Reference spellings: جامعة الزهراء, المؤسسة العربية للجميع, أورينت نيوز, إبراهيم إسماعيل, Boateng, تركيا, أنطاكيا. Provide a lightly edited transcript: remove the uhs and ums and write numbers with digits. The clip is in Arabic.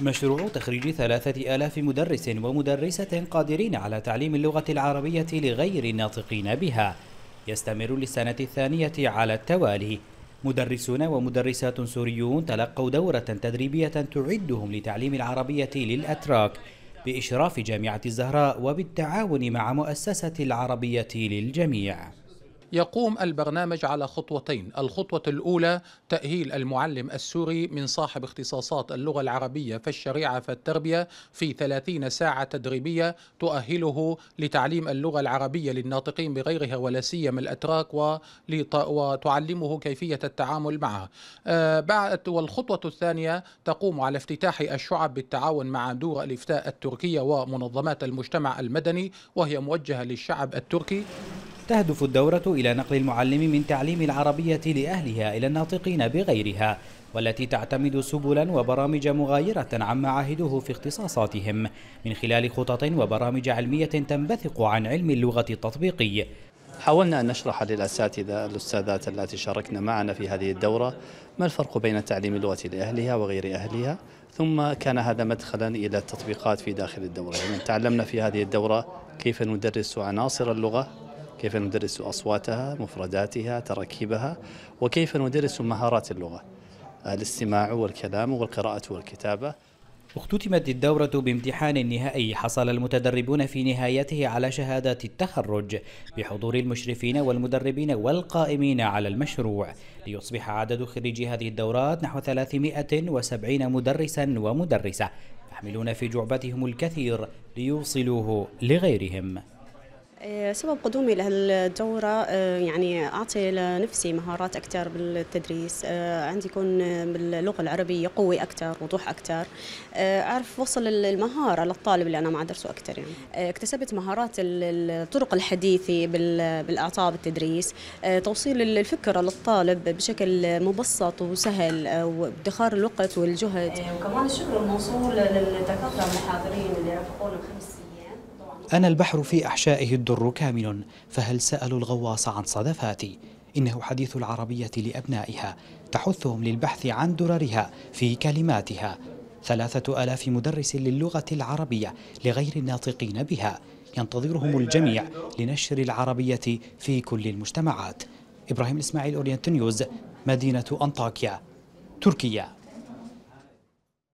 مشروع تخريج 3000 مدرس ومدرسة قادرين على تعليم اللغة العربية لغير الناطقين بها يستمر للسنة الثانية على التوالي. مدرسون ومدرسات سوريون تلقوا دورة تدريبية تعدهم لتعليم العربية للأتراك بإشراف جامعة الزهراء وبالتعاون مع مؤسسة العربية للجميع. يقوم البرنامج على خطوتين، الخطوة الأولى تأهيل المعلم السوري من صاحب اختصاصات اللغة العربية فالشريعة فالتربية في 30 ساعة تدريبية تؤهله لتعليم اللغة العربية للناطقين بغيرها ولا سيما الأتراك وتعلمه كيفية التعامل معه. والخطوة الثانية تقوم على افتتاح الشعب بالتعاون مع دار الإفتاء التركية ومنظمات المجتمع المدني وهي موجهة للشعب التركي. تهدف الدورة إلى نقل المعلم من تعليم العربية لأهلها إلى الناطقين بغيرها والتي تعتمد سبلا وبرامج مغايرة عما عهده في اختصاصاتهم من خلال خطط وبرامج علمية تنبثق عن علم اللغة التطبيقي. حاولنا أن نشرح للأساتذة الأستاذات التي شاركنا معنا في هذه الدورة ما الفرق بين تعليم اللغة لأهلها وغير أهلها، ثم كان هذا مدخلا إلى التطبيقات في داخل الدورة. يعني تعلمنا في هذه الدورة كيف ندرس عناصر اللغة، كيف ندرس أصواتها، مفرداتها، تراكيبها، وكيف ندرس مهارات اللغة، الاستماع والكلام والقراءة والكتابة. اختتمت الدورة بامتحان نهائي حصل المتدربون في نهايته على شهادات التخرج بحضور المشرفين والمدربين والقائمين على المشروع ليصبح عدد خريجي هذه الدورات نحو 370 مدرسا ومدرسة يحملون في جعبتهم الكثير ليوصلوه لغيرهم. سبب قدومي لهالدورة يعني أعطي لنفسي مهارات أكثر بالتدريس، عندي يكون باللغة العربية قوي أكثر، وضوح أكثر، أعرف وصل المهارة للطالب اللي أنا مع درسه أكثر. يعني اكتسبت مهارات الطرق الحديثة بالإعطاء بالتدريس، توصيل الفكرة للطالب بشكل مبسط وسهل وادخار الوقت والجهد. وكمان الشكر الموصول للدكاترة المحاضرين اللي رافقونا ب5 سنين. أنا البحر في أحشائه الدر كامل، فهل سألوا الغواص عن صدفاتي؟ إنه حديث العربية لأبنائها تحثهم للبحث عن دررها في كلماتها. 3000 مدرس للغة العربية لغير الناطقين بها ينتظرهم الجميع لنشر العربية في كل المجتمعات. إبراهيم إسماعيل، أورينت نيوز، مدينة أنطاكيا، تركيا.